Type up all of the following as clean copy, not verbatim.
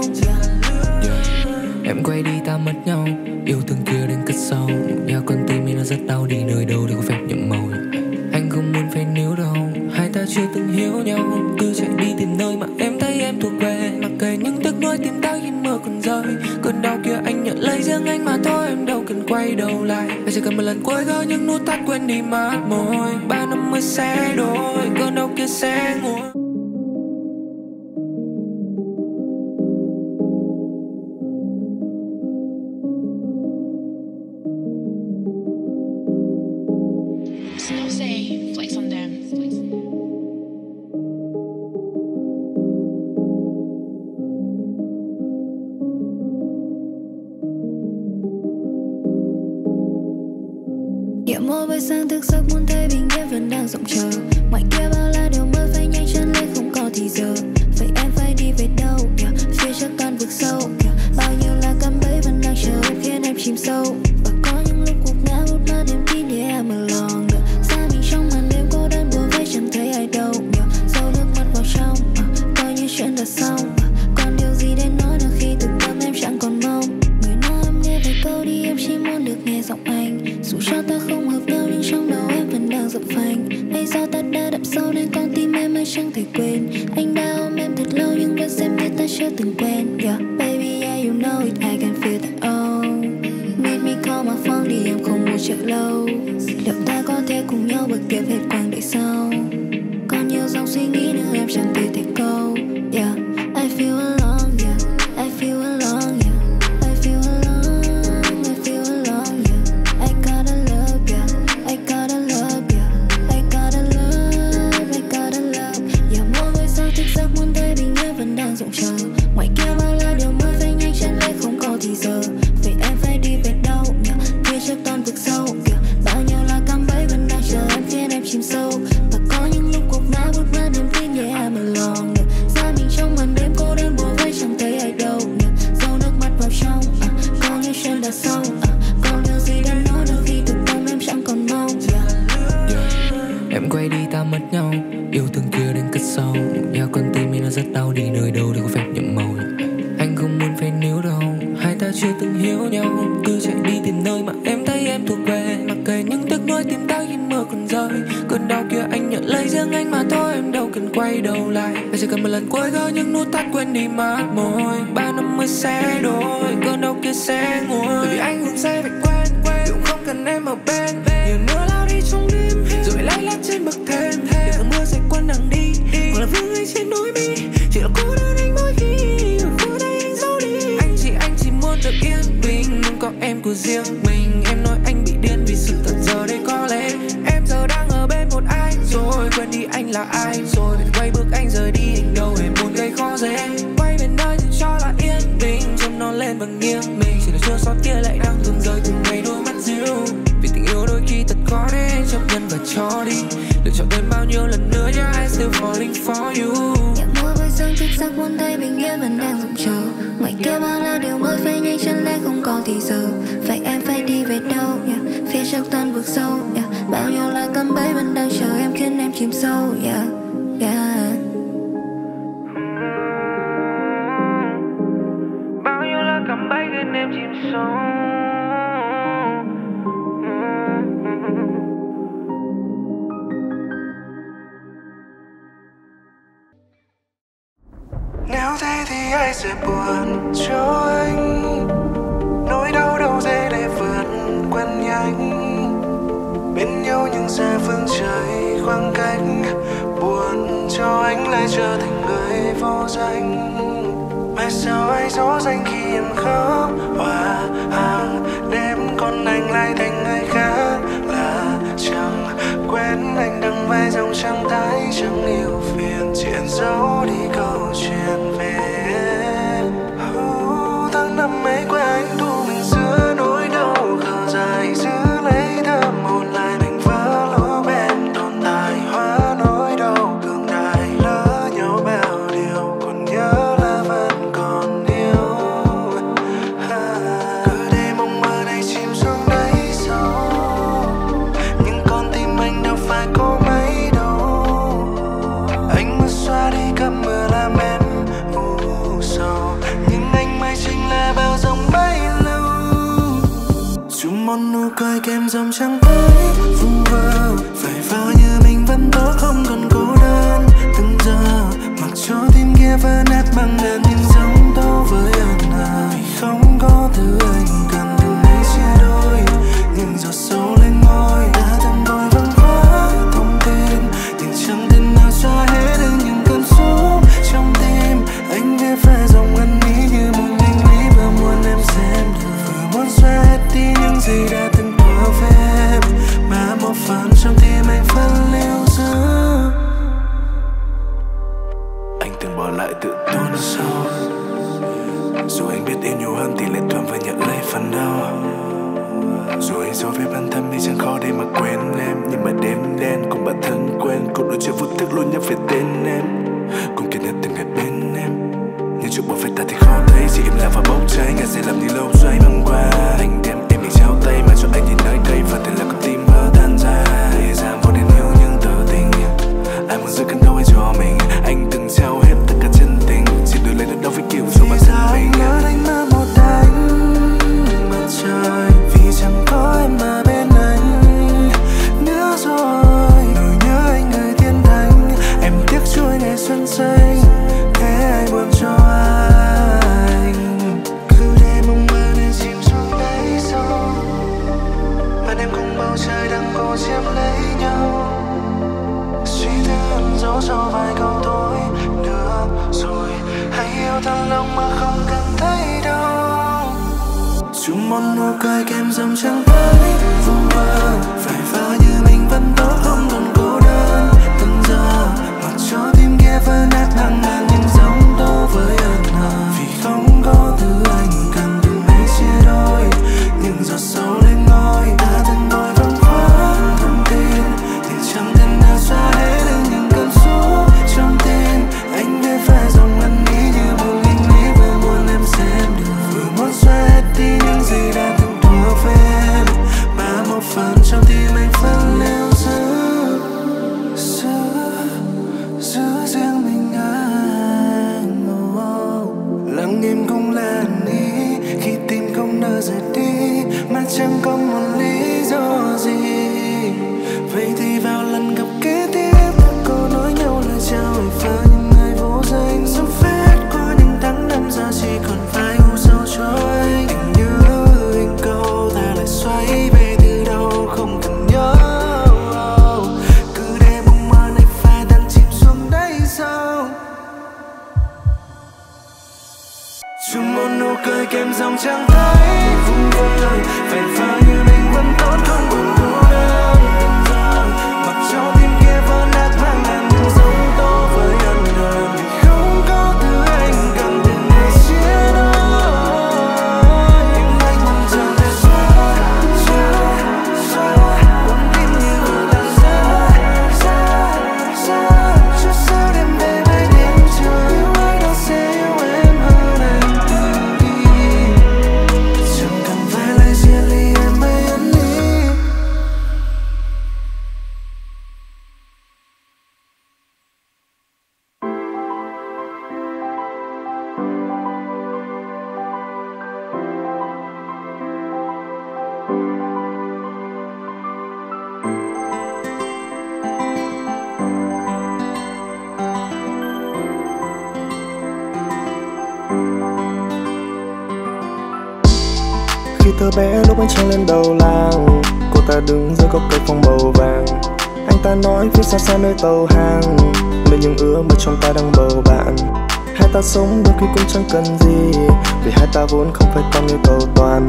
nhau. Em quay đi ta mất nhau, yêu thương kia đến cất sau. Nhà con tim mình nó rất đau, đi nơi đâu để có phép nhậm màu. Anh không muốn phải níu đâu, hai ta chưa từng hiểu nhau. Cứ chạy đi tìm nơi mà em thấy em thuộc về, mặc kệ những tiếc nuối tìm ta khi mưa còn rơi. Cơn đau kia anh nhận lấy riêng anh mà thôi, em đâu cần quay đầu lại. Anh chỉ cần một lần cuối gõ những nút thắt quên đi mà môi. 3 năm mới sẽ đổi, cơn đau kia sẽ nguôi. Sáng thức giấc muốn thấy bình yên vẫn đang rộng chờ. Ngoài kia bao la đều mơ phải nhanh chân lên không có thì giờ. Vậy em phải đi về đâu kìa, phía trước toàn vực sâu kìa. Bao nhiêu là cạm bẫy vẫn đang chờ khiến em chìm sâu. Và có những lúc cuộc ngã hút mất niềm tin để em mơ lòng kìa. Xa mình trong màn đêm cô đơn buồn vây chẳng thấy ai đâu kìa. Dẫu nước mắt vào trong, coi như chuyện đã xong. Còn điều gì để nói được khi từng tâm em chẳng còn mong. Người nói em nghe về câu đi em chỉ muốn được nghe giọng anh. Dù sao ta không hợp nhau nhưng trong đầu em vẫn đang dập phành. Hay sao ta đã đậm sâu nên con tim em ai chẳng thể quên. Anh đã ôm em thật lâu nhưng vẫn xem như ta chưa từng quen. Yeah, baby yeah you know it, I can feel that oh. Need me call my phone đi em không muốn chờ lâu. Liệu ta có thể cùng nhau bước tiếp hết quãng đời sau. Còn nhiều dòng suy nghĩ nữa em chẳng thể thành câu. Yeah, I feel alone yeah, I feel alone yeah. Ngoài kia bao la điều mơ phải nhanh chân lên không có thì giờ. Vậy em phải đi về đâu nhờ, phía trước toàn vực sâu kìa. Bao nhiêu là cạm bẫy vẫn đang chờ em khiến em chìm sâu. Và có những lúc cuộc ngã vút mất niềm tin để em mơ lòng nhờ. Xa mình trong màn đêm cô đơn bùa vây chẳng thấy ai đâu nhờ. Dẫu nước mắt vào trong, có như chuyện đã xong. Còn điều gì đã nói được khi thực tâm em chẳng còn mong. Em quay đi ta mất nhau, yêu thương kia đến cất sau. Nhà con tim mình nó rất đau, đi nơi đâu để có phép nhậm màu. Anh không muốn phải níu đâu, hai ta chưa từng hiểu nhau. Cứ chạy đi tìm nơi mà em thấy em thuộc về, mặc kệ những tiếc nuối tìm ta khi mưa còn rơi. Cơn đau kia anh nhận lấy riêng anh mà thôi, em đâu cần quay đầu lại. Anh chỉ cần một lần cuối gõ những nút thắt quên đi mà môi. 3 năm mới sẽ đổi, cơn đau kia sẽ nguôi. Bởi vì anh cũng sẽ phải quên, cũng không cần em ở bên. Nhiều nữa lao đi trong đêm, rồi lay lắt trên bậc thềm. Để cơn mưa sẽ quên nắng đi, hoặc là vương anh trên núi mi. Chỉ là cô đơn anh mỗi khi ở khu đây anh giấu đi. Anh chỉ muốn được yên bình, muốn có em của riêng mình. Em nói anh bị điên vì sự thật giờ đây có lẽ em giờ đang ở bên một ai rồi. Quên đi anh là ai rồi, phải quay bước anh rời đi. Anh đâu hề muốn gây khó dễ, quay về nơi chỉ cho là yên bình. Trông nó lên và nghiêng mình, chỉ là chưa xót kia lại đang tuôn rơi từng ngày đôi mắt dịu. Vì tình yêu đôi khi thật khó để chấp nhận và cho đi. Lựa chọn thêm bao nhiêu lần nữa nhá, I'm still falling for you. Nhạc mưa với dương thức giấc muốn thấy bình yên vẫn đang rộng chờ. Ngoài kia bao la điều mới phải nhanh chân lên không có thì giờ. Vậy em phải đi về đâu yeah, phía trước toàn vực sâu yeah. Bao nhiêu là cạm bẫy vẫn đang chờ em khiến em chìm sâu yeah, yeah. Bao nhiêu là cạm bẫy khiến em chìm sâu. Nếu thế thì ai sẽ buồn cho anh, nỗi đau đâu dễ để vượt qua nhanh. Bên nhau nhưng xa phương trời khoảng cách, buồn cho anh lại trở thành người vô danh. Mai sao ai dỗ dành khi em khóc hòa hàng đêm, còn anh lại thành người khác là chẳng quen. Anh đang vai dòng trăng tái chẳng yêu phiền chuyện giấu đi câu chuyện về em. Tháng năm ấy qua anh thu mình giữa nỗi đau khờ dài, giữ lấy tâm hồn lại thành vỡ lỗ bên tồn tại. Hóa nỗi đau cường đại, lỡ nhau bao điều còn nhớ là vẫn còn yêu à. Cứ đêm mong mơ này chìm xuống đáy sâu, nhưng con tim anh đâu phải có mấy đâu. Anh mưa xóa đi cơn mưa làm em dòng trăng tới vùng vơ phải vào như mình vẫn đó không còn cô đơn từng giờ mặc cho tim kia vỡ nát bằng đàn tim giống đâu với ân hờ không có thứ anh cần từng ngày chia đôi nhưng giọt sâu lên môi đã từng đôi vẫn quá thông tin tình chẳng tin nào xóa hết được những cơn xúc trong tim anh nghe về dòng ngân ý như một anh lý vừa muốn em xem được vừa muốn xóa hết đi những gì đã từng em, mà một phần trong tim anh vẫn lưu giữ. Anh từng bỏ lại tự tuôn sâu. Dù anh biết yêu nhiều hơn thì lệ thường và nhận lấy phần đau. Dù anh so với bản thân thì chẳng khó để mà quên em, nhưng mà đêm đen cùng bản thân quen cũng đôi chưa vô thức luôn nhắc về tên em, cùng kỷ niệm từng ngày bên em. Nhưng chút buồn phải ta thì khó thấy chỉ im lặng và bốc cháy ngày sẽ làm như lâu dài băng qua. Anh đem em mình trao tay mà cho anh nhìn nơi đây và thế là con tim vỡ tan ra. Thời gian vô nên yêu nhưng tự tình ai muốn giữ cánh đâu hay cho mình. Anh từng trao hết tất cả chân tình xin đưa lên đất đâu với kiểu dù bản thân mình. Vì sao anh mơ một anh mặt trời vì chẳng có em mà bên anh nữa rồi. Nỗi nhớ anh người thiên thánh em tiếc chuỗi ngày xuân xanh thế ai buồn cho anh. Cứ đêm mong mơ nên chìm xuống đáy sâu bạn em cùng bầu trời đang cố chiếm lấy nhau suy tư dấu sau vài câu thôi nữa rồi hãy yêu thăng long mà không cần thấy đâu chung một nụ cười kem dòng trắng tới vùng vơ phải vào như mình vẫn đó không còn cô đơn từng giờ mặc cho tim kia vỡ nát hàng ngàn những giống tố với ân hờ vì không có thứ anh cần từng ngày chia đôi nhưng giọt sâu lên ngôi đã từng đôi vẫn quá thông tin thì chẳng tin đã xóa hết được những cơn xúc trong tim anh nghe phải dòng ngân ý như một nghịch lý vừa muốn em xem được vừa muốn xóa hết đi những gì đã từng thuộc về em mà một phần trong tim anh vẫn lưu giữ. Em không là ní khi tim không nỡ rời đi mà chẳng có một lý do gì. Vậy thì vào lần gặp kế tiếp cô nói nhau lời chào vội vã những ngày vô danh sắp phép có những tháng năm giờ chỉ còn vài u sầu trôi anh nhớ anh câu ta lại xoay về từ đâu không cần nhớ. Cứ để bóng mơ này phải đang chìm xuống đáy sâu. Chung một nụ cười kem dòng trắng tới vùng vơi vẹn pha như mình vẫn tốt hơn buồn cô đơn mặc cho tim kia vỡ nát mang ngàn những dấu tô với ân hờn vì không có thứ anh cần từng ngày chia đôi nhưng anh mong chờ để xóa buồn tim như người ta xa chút sao đêm về với đêm trời yêu anh đó sẽ yêu em hơn anh. Thơ bé lúc anh treo lên đầu làng cô ta đứng dưới gốc cây phong màu vàng anh ta nói phía xa xa nơi tàu hàng lên những ứa mà trong ta đang bầu bạn hai ta sống đôi khi cũng chẳng cần gì vì hai ta vốn không phải con yêu cầu toàn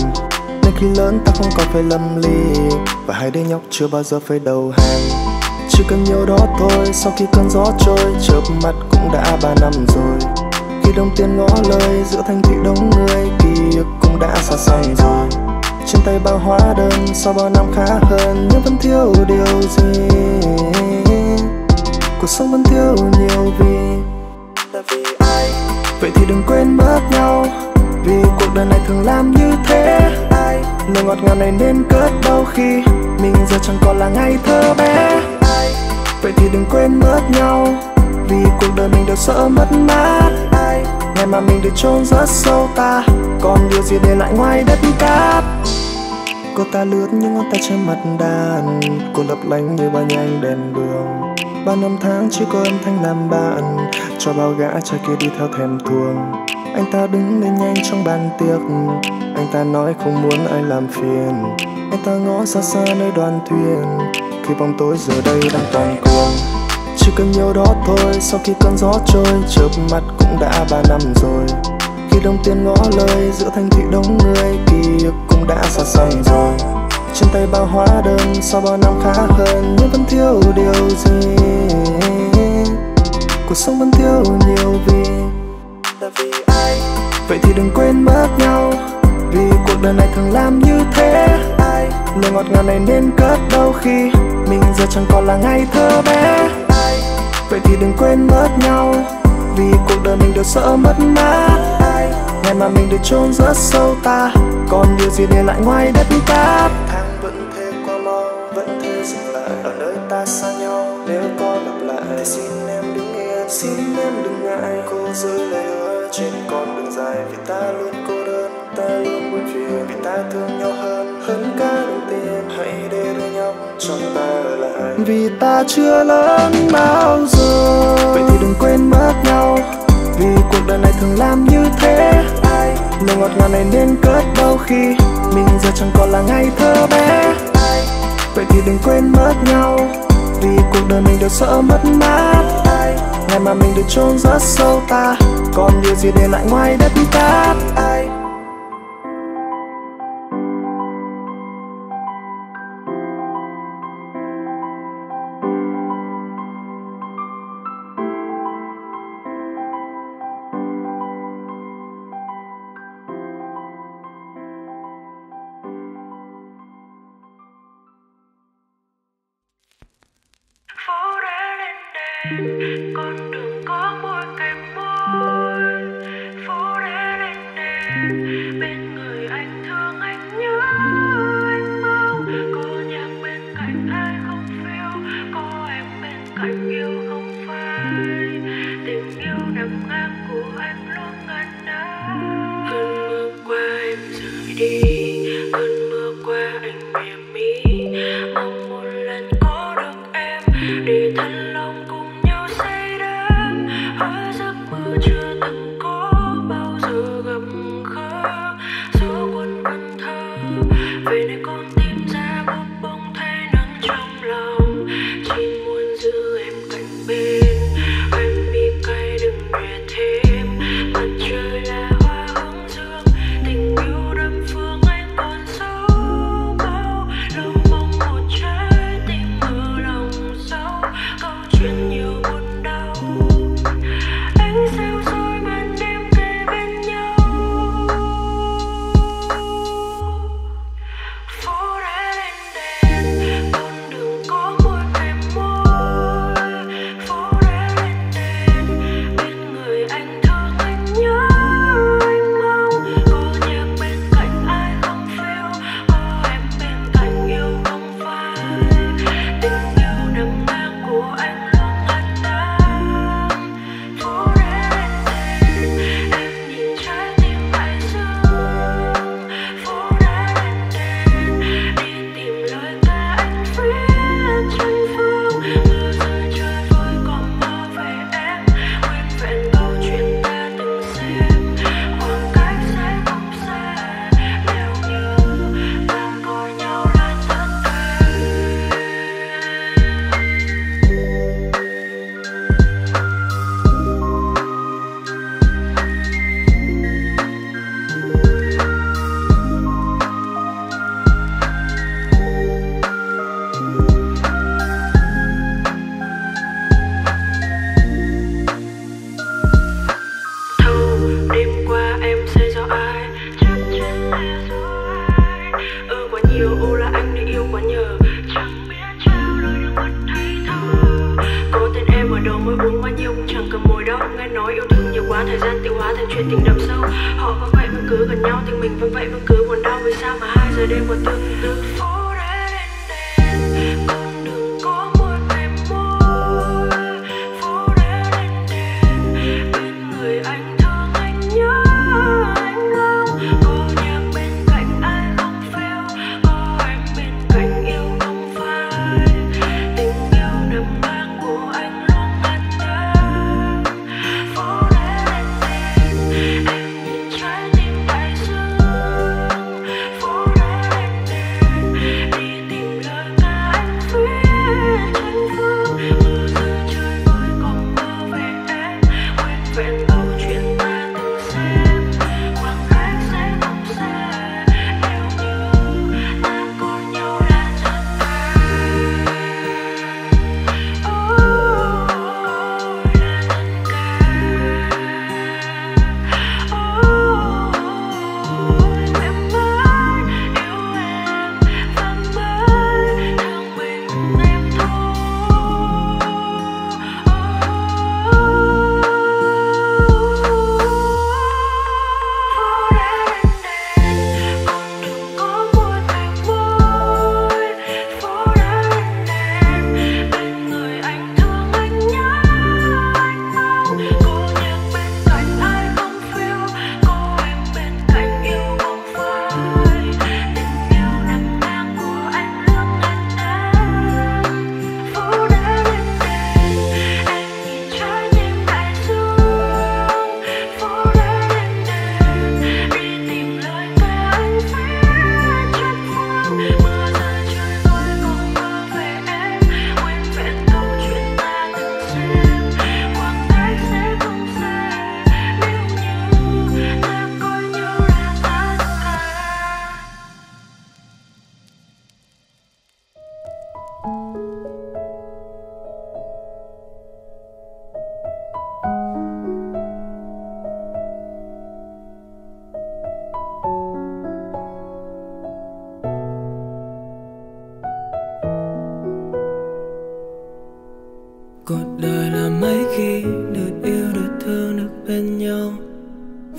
nên khi lớn ta không còn phải lâm ly và hai đứa nhóc chưa bao giờ phải đầu hàng chỉ cần nhiều đó thôi sau khi cơn gió trôi chớp mắt cũng đã 3 năm rồi khi đồng tiền ngõ lời giữa thành thị đông người ký ức cũng đã xa xăm rồi trên tay bao hóa đơn sau bao năm khá hơn nhưng vẫn thiếu điều gì cuộc sống vẫn thiếu nhiều vì là vì ai vậy thì đừng quên mất nhau vì cuộc đời này thường làm như thế ai lời ngọt ngào này nên cất đau khi mình giờ chẳng còn là ngày thơ bé ai vậy thì đừng quên mất nhau vì cuộc đời mình đều sợ mất mát ai ngày mà mình được chôn rất sâu ta còn điều gì để lại ngoài đất cát Cô ta lướt những ngón tay trên mặt đàn, cô lấp lánh như bao nhánh đèn đường. Bao năm tháng chỉ có âm thanh làm bạn, cho bao gã trai kia đi theo thèm thuồng. Anh ta đứng lên nhanh trong bàn tiệc, anh ta nói không muốn ai làm phiền. Anh ta ngó xa xa nơi đoàn thuyền, khi bóng tối giờ đây đang toàn cuồng. Chỉ cần nhiều đó thôi, sau khi cơn gió trôi, chớp mắt cũng đã 3 năm rồi. Khi đồng tiền ngõ lời giữa thành thị đông người, ký ức cũng đã xa xăm rồi. Trên tay bao hóa đơn sau bao năm khá hơn, nhưng vẫn thiếu điều gì. Cuộc sống vẫn thiếu nhiều vì là vì ai. Vậy thì đừng quên mất nhau, vì cuộc đời này thường làm như thế. Ai lời ngọt ngào này nên cất đâu khi mình giờ chẳng còn là ngày thơ bé. Ai vậy thì đừng quên mất nhau, vì cuộc đời mình đều sợ mất mát. Ai ngày mà mình được chôn rất sâu ta, còn điều gì để lại ngoài đất ta. Tháng vẫn thế qua mau, vẫn thế dừng lại ở nơi ta xa nhau. Nếu có gặp lại thì xin em đứng yên, xin em đừng ngại. Cô giữ lời hứa trên con đường dài, vì ta luôn cô đơn, ta luôn buồn phiền, vì ta thương nhau hơn cả đồng tiền. Hãy để đưa nhau cho ta ở lại, vì ta chưa lớn bao giờ. Vậy thì đừng quên mất nhau, vì cuộc đời này thường làm như thế. Ai lời ngọt ngào này nên cất đâu khi mình giờ chẳng còn là ngày thơ bé. Ai vậy thì đừng quên mất nhau, vì cuộc đời mình đều sợ mất mát. Ai ngày mà mình được chôn rất sâu ta, còn điều gì để lại ngoài đất cát. Ai con đường có mỗi cái môi phố đã lên đèn, bên người anh thương anh nhớ anh mong. Có nhạc bên cạnh ai không phiêu, có em bên cạnh yêu không phai. Tình yêu nằm ngang của anh luôn ngăn đá. Cơn mưa qua em rời đi, cơn mưa qua anh mỉa mi. Mong một lần có được em để thân.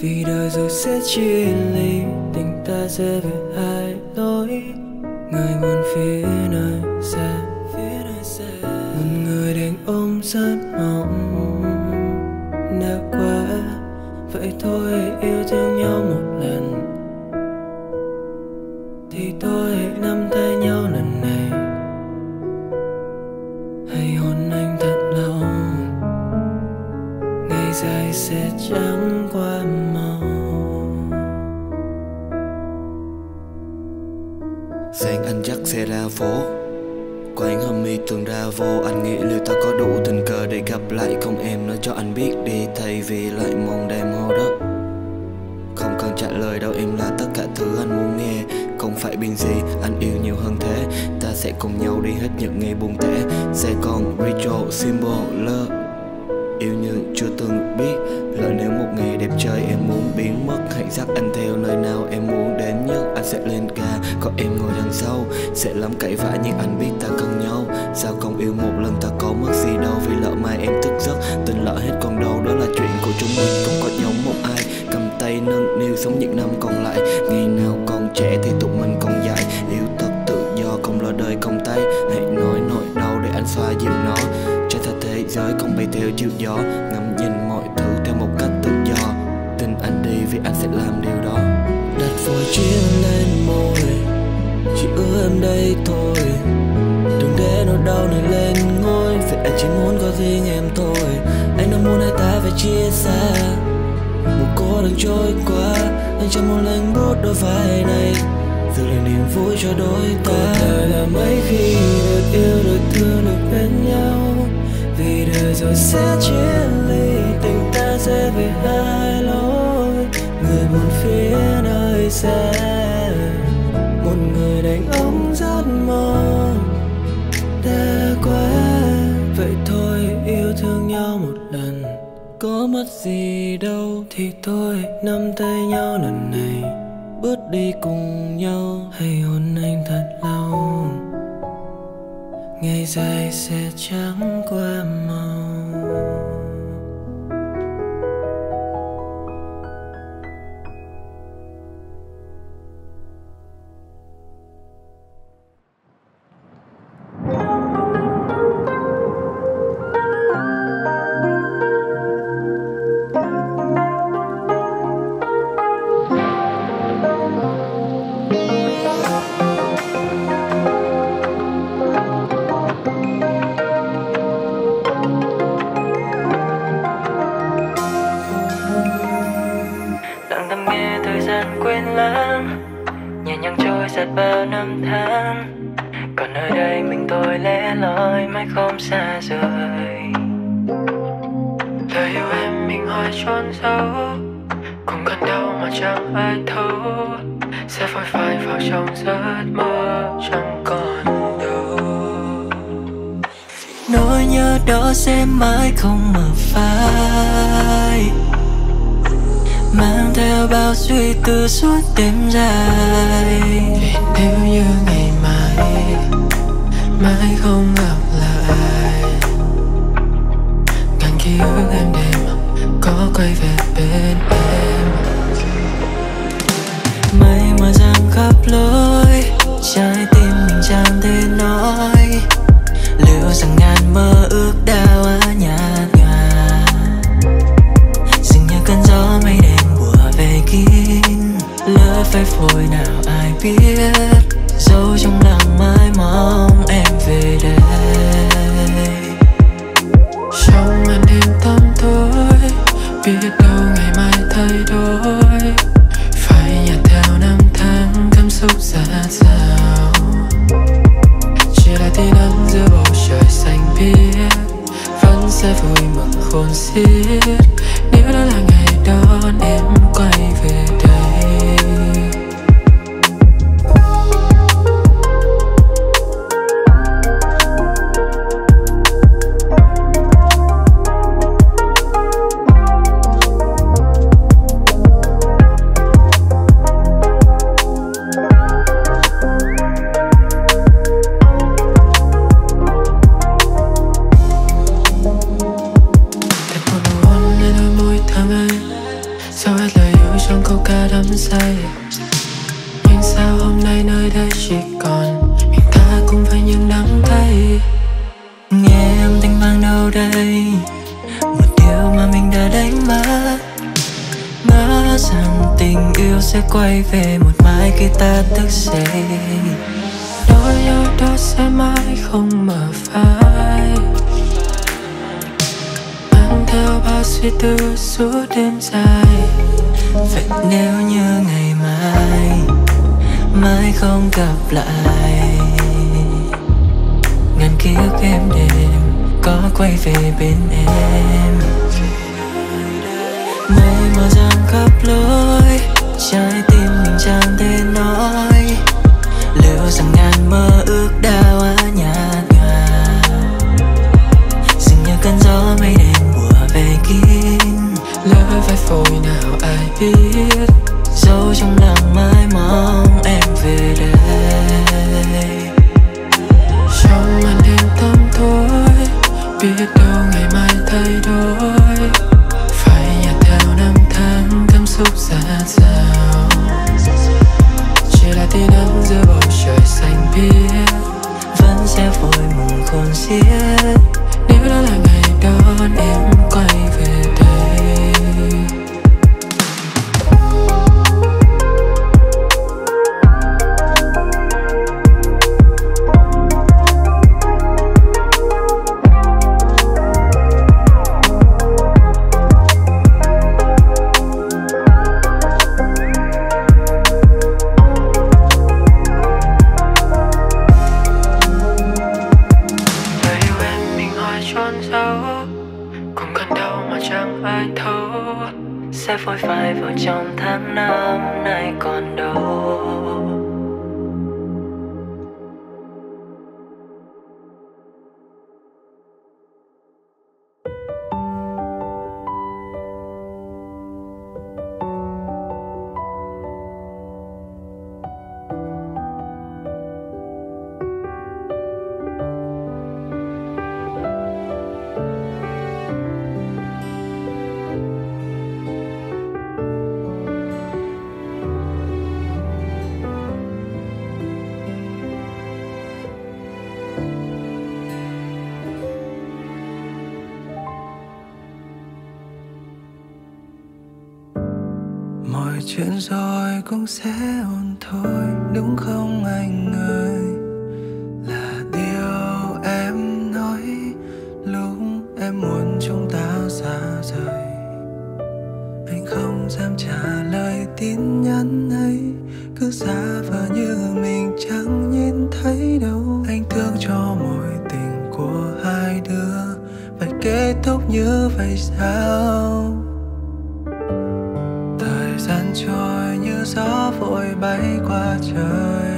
Vì đời rồi sẽ chia ly, tình ta rẽ về hai lối. Người buồn phía nơi xa, một người đàn ông rất mong đã qua. Vậy thôi hãy yêu thương nhau một lần, thì tôi hãy nắm tay nhau lần này. Hãy hôn anh thật lâu, ngày dài sẽ trắng qua màu. Sáng anh dắt xe ra phố, quán homie thường ra vô. Anh nghĩ liệu ta có đủ tình cờ để gặp lại không? Em nói cho anh biết đi, thay vì lại mong đêm hô đó. Không cần trả lời đâu, em là tất cả thứ anh muốn nghe. Không phải bình gì, anh yêu nhiều hơn thế. Ta sẽ cùng nhau đi hết những ngày buồn tẻ. Sẽ còn ritual, symbol, love. Yêu nhưng chưa từng biết. Lỡ nếu một ngày đẹp trời em muốn biến mất, hãy dắt anh theo nơi nào em muốn đến nhất. Anh sẽ lên ca, có em ngồi đằng sau. Sẽ lắm cãi vã nhưng anh biết ta cần nhau. Sao không yêu một lần, ta có mất gì đâu. Vì lỡ mai em thức giấc, tình lỡ hết còn đâu. Đó là chuyện của chúng mình, không có giống một ai. Cầm tay nâng niu sống những năm còn lại. Ngày nào còn trẻ thì tụi mình còn dại. Yêu thật tự do, không lo đời không tay. Hãy nói nỗi đau để anh xoa dịu nó. Cho ta thế giới không bay theo chiều gió, ngắm nhìn mọi thứ theo một cách tự do. Tin anh đi vì anh sẽ làm điều đó. Đặt vòi chia lên môi, chỉ ước em đây thôi. Đừng để nỗi đau này lên ngôi, vì anh chỉ muốn có riêng em thôi. Anh đã muốn hai ta phải chia xa, một cô đơn trôi qua. Anh chẳng muốn lênh bút đôi vai này, giữ lại niềm vui cho đôi ta. Thời là mấy khi được yêu, được thương, được bên nhau. Vì đời rồi sẽ chia ly, tình ta sẽ về hai lối. Người buồn phía nơi xa, một người đàn ông rất mong đã quá. Vậy thôi yêu thương nhau một lần, có mất gì đâu, thì tôi nắm tay nhau lần này. Bước đi cùng nhau, hãy hôn anh thật lâu, ngày dài sẽ trắng qua màu. Suốt đêm dài, nếu như ngày mai mãi không gặp lại, ngàn ký ức em đêm có quay về bên em. Mây mưa giăng khắp lối, trái tim mình chẳng thể nói liệu rằng ngàn mơ ước đã quá nhạt nhòa. Dường như cơn gió mây đêm bùa về kia. Lỡ phép phôi nào ai biết, dấu trong lòng mãi mong em về đây. Trong màn đêm tăm tối, biết đâu ngày mai thay đổi. Phải nhạt theo năm tháng cảm xúc ra sao. Chỉ là tin nắng giữa bầu trời xanh biếc, vẫn sẽ vui mừng khôn xiết. Nếu đó là ngày đón em quay về đây. Sao hết lời yêu trong câu ca đắm say. Nhưng sao hôm nay nơi đây chỉ còn mình ta cùng với những đắng cay. Nghe âm thanh mang đâu đây một điều mà mình đã đánh mất. Ngỡ rằng tình yêu sẽ quay về một mai khi ta thức dậy. Nỗi yêu đó sẽ mãi không mở phai, mang theo bao suy tư suốt đêm dài. Vậy nếu như ngày mai mãi không gặp lại, ngàn kiếp êm đềm có quay về bên em. Mây mờ giăng khắp lối, trái tim mình chẳng thể nói. Liệu rằng ngàn mơ ước đã quá nhạt nhòa, dường như cơn gió mây đêm mùa về kín. Lỡ vai phôi nào ai biết, dấu trong lòng mãi mong em về đây. Trong màn đêm tăm tối, biết đâu ngày mai thay đổi. Phải nhạt theo năm tháng cảm xúc ra sao. Chỉ là tia nắng giữa bầu trời xanh biếc, vẫn sẽ vội mừng khôn xiết. Nếu đó là ngày đón em quay về đây. Chuyện rồi cũng sẽ ổn thôi, đúng không anh ơi? Là điều em nói lúc em muốn chúng ta xa rời. Anh không dám trả lời tin nhắn ấy, cứ giả vờ như mình chẳng nhìn thấy đâu. Anh thương cho mối tình của hai đứa phải kết thúc như vậy sao? Trôi như gió vội bay qua trời,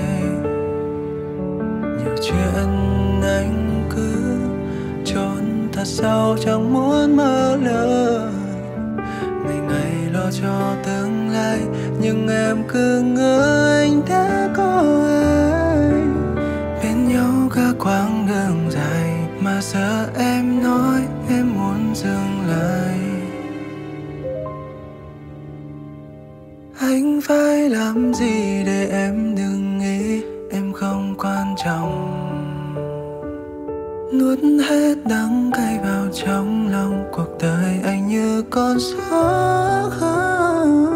nhiều chuyện anh cứ trốn thật sâu chẳng muốn mơ lỡ. Ngày ngày lo cho tương lai nhưng em cứ ngỡ anh đã có ai bên nhau cả quãng đường dài. Mà giờ em nói em muốn dừng lại, anh phải làm gì để em đừng nghĩ em không quan trọng? Nuốt hết đắng cay vào trong lòng, cuộc đời anh như con số không.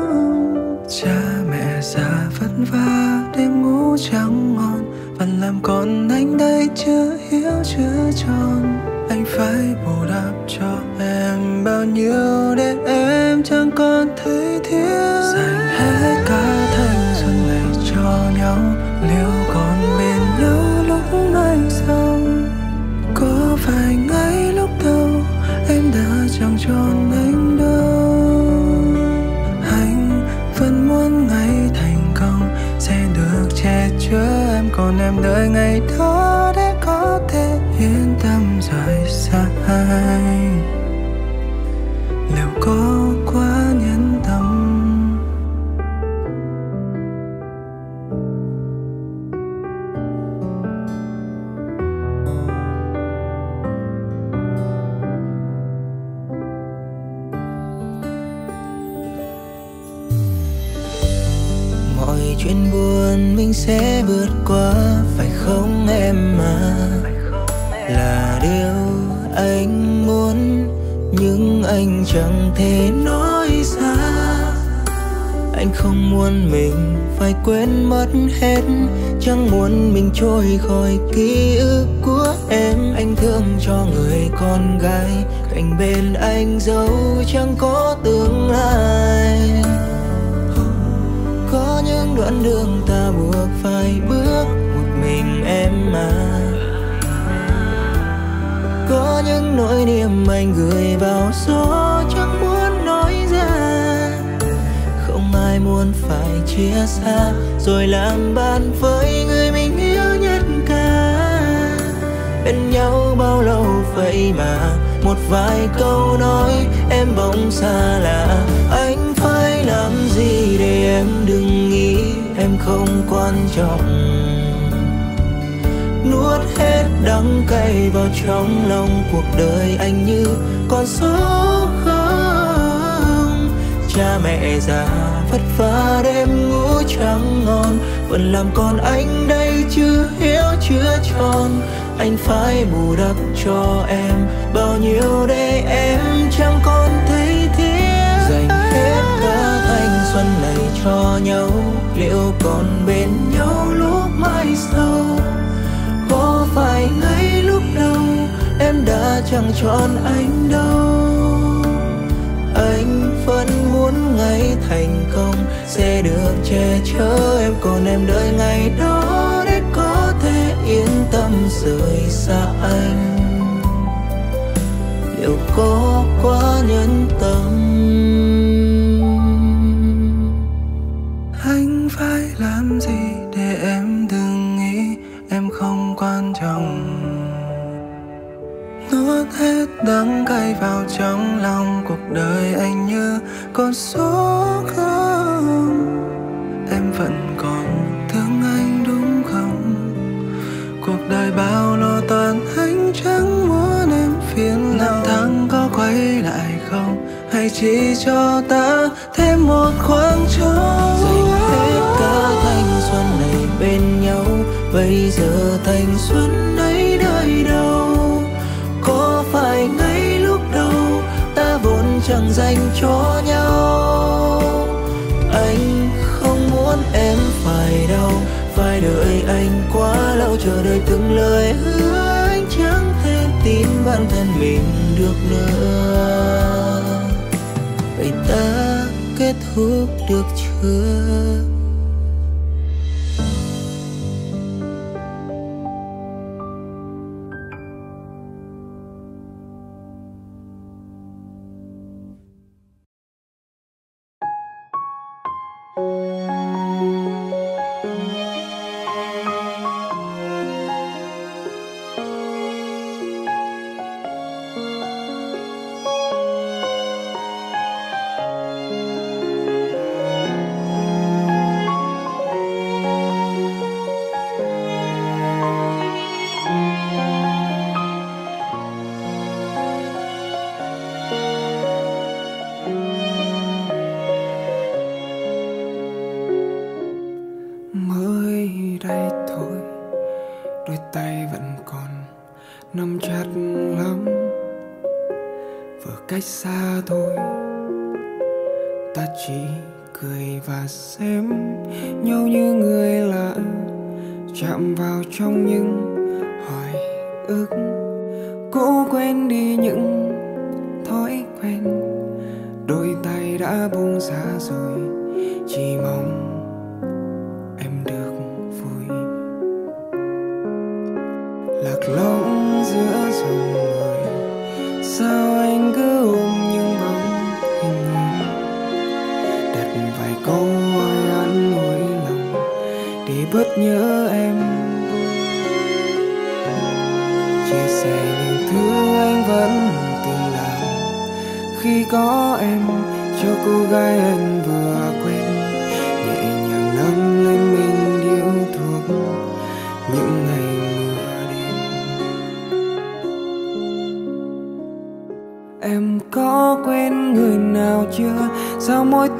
Cha mẹ già vất vả đêm ngủ trắng ngon, phần làm con anh đây chưa hiểu chưa tròn. Anh phải bù đắp cho em bao nhiêu để em chẳng còn thấy thiếu. Dành hết cả thanh xuân này cho nhau, liệu còn bên nhau lúc này sao? Có phải ngay lúc đầu em đã chẳng chọn anh đâu? Anh vẫn muốn ngày thành công sẽ được che chở em, còn em đợi ngày đó để có thể yên tâm rời xa. Liệu có quá nhẫn tâm? chuyện buồn mình sẽ vượt qua, phải không em mà? Là điều anh muốn nhưng anh chẳng thể nói ra. Anh không muốn mình phải quên mất hết, chẳng muốn mình trôi khỏi ký ức của em. Anh thương cho người con gái cạnh bên anh dẫu chẳng có tương lai. Có những đoạn đường ta buộc phải bước một mình em mà. Có những nỗi niềm anh gửi vào gió chẳng muốn nói ra. Không ai muốn phải chia xa rồi làm bạn với người mình yêu nhất cả. Bên nhau bao lâu vậy mà một vài câu nói em bỗng xa lạ. Anh phải làm gì để em đừng nghĩ em không quan trọng? Nuốt hết đắng cay vào trong lòng, cuộc đời anh như con số không. Cha mẹ già vất vả đêm ngủ trắng ngon, vẫn làm con anh đây chưa hiểu chưa tròn. Anh phải bù đắp cho em bao nhiêu để em chẳng còn thấy tiếc. Dành hết cả thanh xuân này cho nhau, liệu còn bên nhau lúc mai sau? Có phải ngay lúc đầu em đã chẳng chọn anh đâu? Anh vẫn muốn ngày thành công sẽ được che chở em, còn em đợi ngày đó để có thể yên tâm rời xa anh. Liệu có quá nhẫn tâm? Anh phải làm gì để em đừng nghĩ em không quan trọng? Nuốt hết đắng cay vào trong lòng, cuộc đời anh như con số không. Em vẫn còn thương anh đúng không? Cuộc đời bao lo toan anh chẳng muốn em phiền lòng. Năm tháng có quay lại không? Hay chỉ cho ta thêm một khoảng trống? Dành hết cả thanh xuân này bên nhau, bây giờ thanh xuân ấy nơi đâu? Có phải ngay lúc đầu ta vốn chẳng dành cho nhau? Anh không muốn em phải đau, phải đợi anh quá lâu, chờ đợi từng lời hứa. Anh chẳng thể tin bản thân mình được nữa. Vậy ta kết thúc được chưa?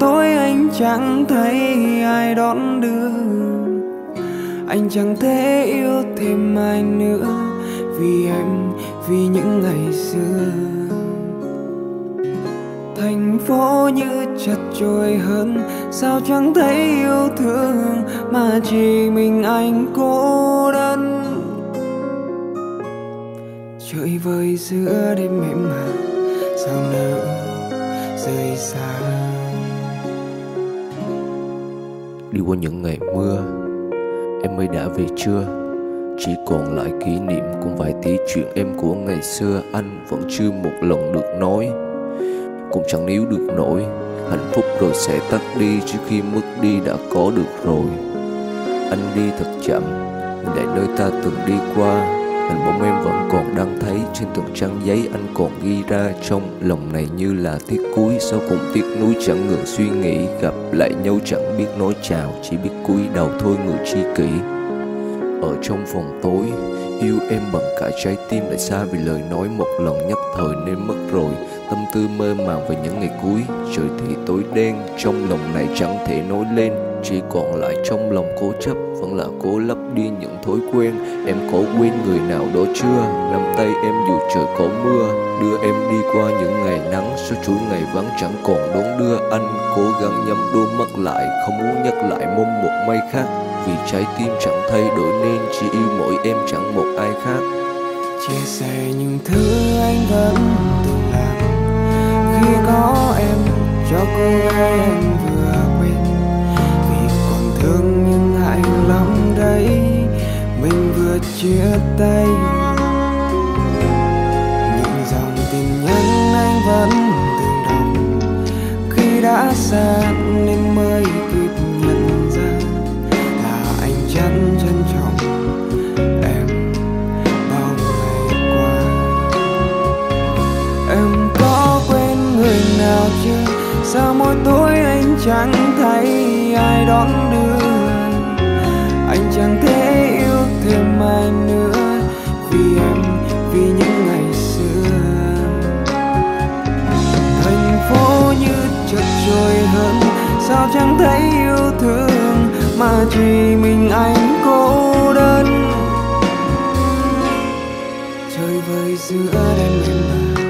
Tôi lối anh chẳng thấy ai đón đưa, anh chẳng thể yêu thêm ai nữa vì em, vì những ngày xưa. Thành phố như chật trội hơn, sao chẳng thấy yêu thương mà chỉ mình anh cô đơn. Chơi vơi giữa đêm mềm mại, sao nỡ rời xa. Đi qua những ngày mưa, em mới đã về trưa. Chỉ còn lại kỷ niệm cùng vài tí chuyện em của ngày xưa anh vẫn chưa một lần được nói. Cũng chẳng níu được nổi, hạnh phúc rồi sẽ tắt đi trước khi mất đi đã có được rồi. Anh đi thật chậm, mình lại nơi ta từng đi qua. Hình bóng em vẫn còn đang thấy trên từng trang giấy anh còn ghi ra trong lòng này như là tiết cuối. Sau cùng tiếc nuối chẳng ngừng suy nghĩ, gặp lại nhau chẳng biết nói chào, chỉ biết cúi đầu thôi người tri kỷ. Ở trong phòng tối, yêu em bằng cả trái tim lại xa vì lời nói một lần nhắc thời nên mất rồi. Tâm tư mơ màng về những ngày cuối, trời thì tối đen, trong lòng này chẳng thể nói lên. Chỉ còn lại trong lòng cố chấp, vẫn là cố lấp đi những thói quen. Em có quên người nào đó chưa? Nắm tay em dù trời có mưa, đưa em đi qua những ngày nắng. Sau chuỗi ngày vắng chẳng còn đón đưa anh, cố gắng nhắm đôi mắt lại, không muốn nhắc lại mong một may khác. Vì trái tim chẳng thay đổi nên chỉ yêu mỗi em chẳng một ai khác. Chia sẻ những thứ anh vẫn từng làm, khi có em cho cô gái em vừa quên. Vì còn thương nhưng hạnh lắm đấy, mình vừa chia tay. Những dòng tin nhắn anh vẫn từng đọc, khi đã xa nên mới kịp nhận ra là anh chẳng trân trọng em bao ngày qua. Em có quên người nào chưa? Sao mỗi tối anh chẳng thấy ai đón đưa, anh chẳng thể yêu thêm ai nữa vì em, vì những ngày xưa. Thành phố như chật trội hơn, sao chẳng thấy yêu thương mà chỉ mình anh cô đơn. Chơi vơi giữa đêm em mà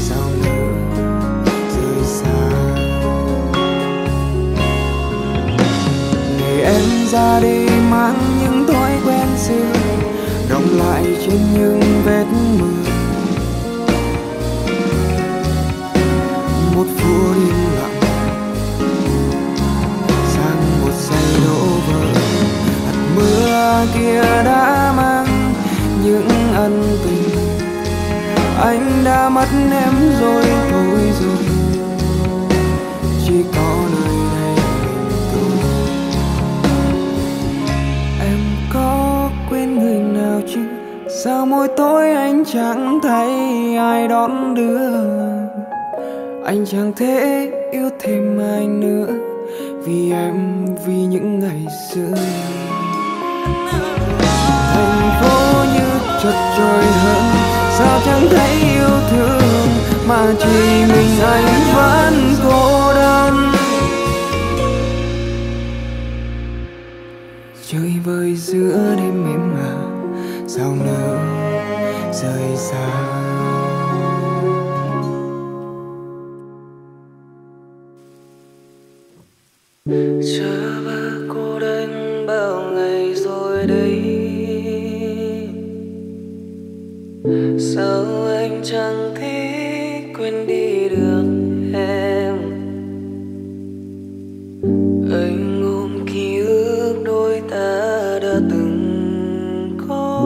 sao nỡ rời xa. Ngày em ra đi mang những thói quen xưa, đọng lại trên những vết mưa. Một phút im lặng sang một giây đổ vỡ, hạt mưa kia đã mang những ân tình. Anh đã mất em rồi, thôi rồi, chỉ có nơi này mình thôi. Em có quên người nào chứ? Sao mỗi tối anh chẳng thấy ai đón đưa, anh chẳng thể yêu thêm ai nữa vì em, vì những ngày xưa. Thành phố như chật trội hơn, sao chẳng thấy yêu thương mà chỉ mình anh vẫn cô đơn. Chơi vơi giữa đêm mềm mà sao nỡ rời xa. Chờ và cô đơn bao ngày rồi đây, sao anh chẳng thể quên đi được em. Anh ôm ký ức đôi ta đã từng có,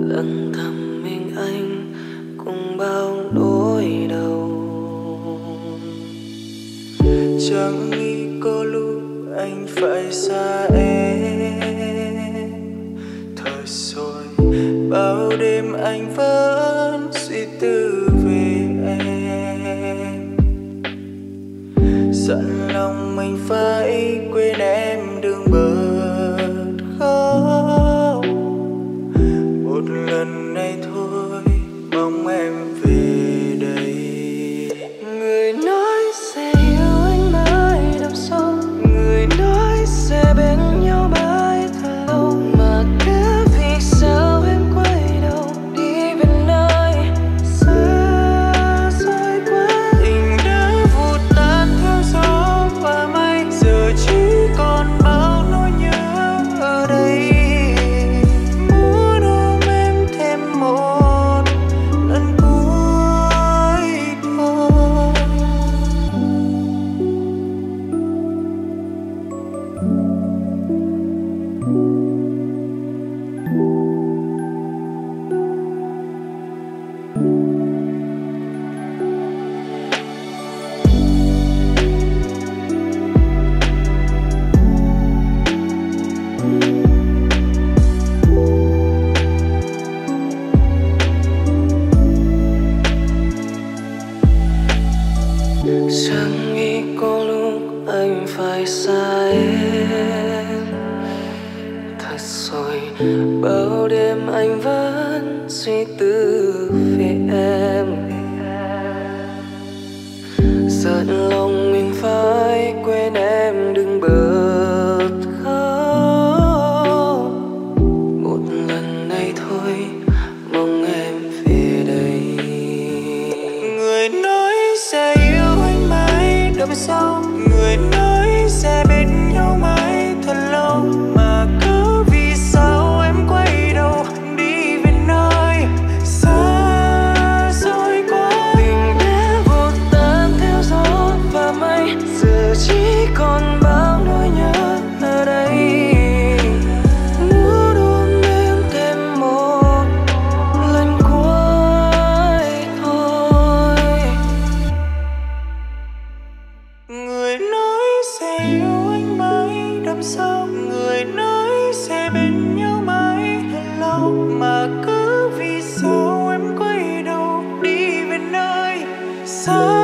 lặng thầm mình anh cùng bao đối đầu. Chẳng nghĩ có lúc anh phải xa em, thời rồi bao đêm anh vẫn suy tư về em. Dặn lòng mình phải quên em, đừng bật khóc. Một lần này thôi, mong em về đây. Người nói sẽ phải xa em. Thật rồi, bao đêm anh vẫn suy tư về em. Giận lòng mình phải quên em, đừng bật khóc. Một lần này thôi, mong em về đây. Người nói sẽ yêu anh mãi, đâu biết sao. Người nói sẽ bên nhau mãi thật lâu, mà cứ vì sao em quay đầu đi về nơi xa xôi quá. Tình bé vụt tan theo gió và mây, giờ chỉ còn bao nỗi nhớ ở đây. Muốn ôm em thêm một lần cuối thôi. Người nói sẽ yêu anh mãi, đâm sâu. Người nói sẽ bên nhau mãi thật lâu, mà cứ vì sao em quay đầu đi về nơi xa.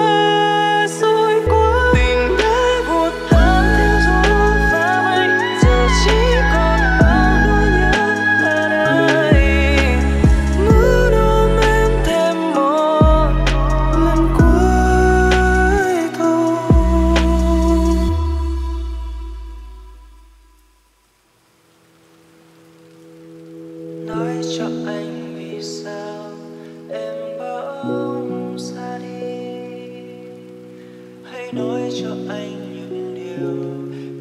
Nói cho anh vì sao em bỗng xa đi. Hãy nói cho anh những điều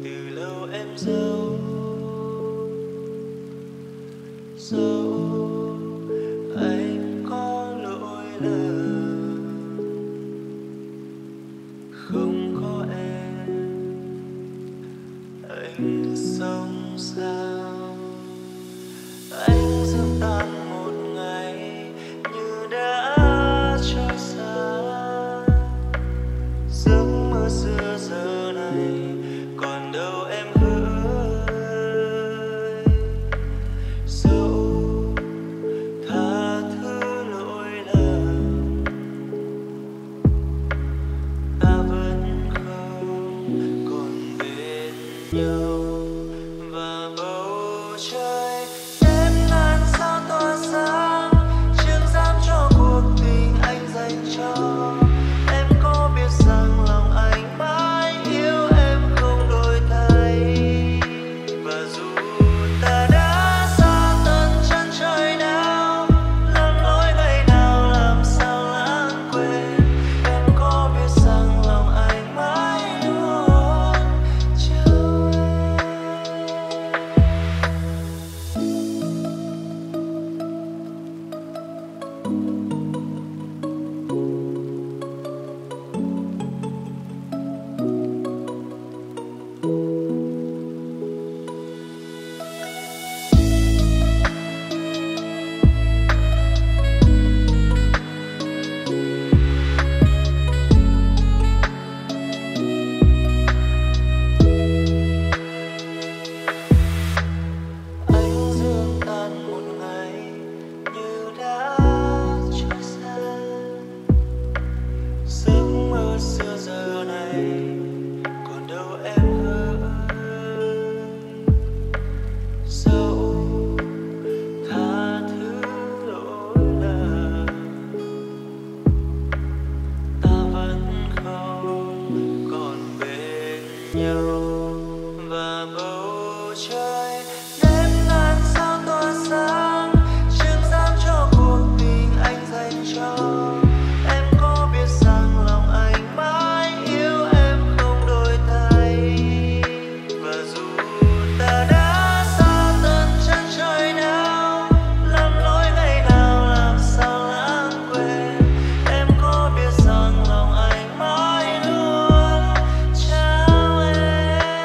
từ lâu em giấu. Dẫu anh có lỗi lầm, không có em anh sống sao. Anh giấc tan một ngày như đã trôi xa. Giấc mơ xưa giờ này còn đâu em gửi. Dẫu tha thứ lỗi lầm, ta vẫn không còn bên nhau. Và bầu trời nhau. Và bầu trời đêm ngàn sao tỏa sáng, chứng giám cho cuộc tình anh dành cho em. Có biết rằng lòng anh mãi yêu em không đổi thay. Và dù ta đã xa tận chân trời nào, làm lỗi ngày nào làm sao lãng quên. Em có biết rằng lòng anh mãi luôn. Now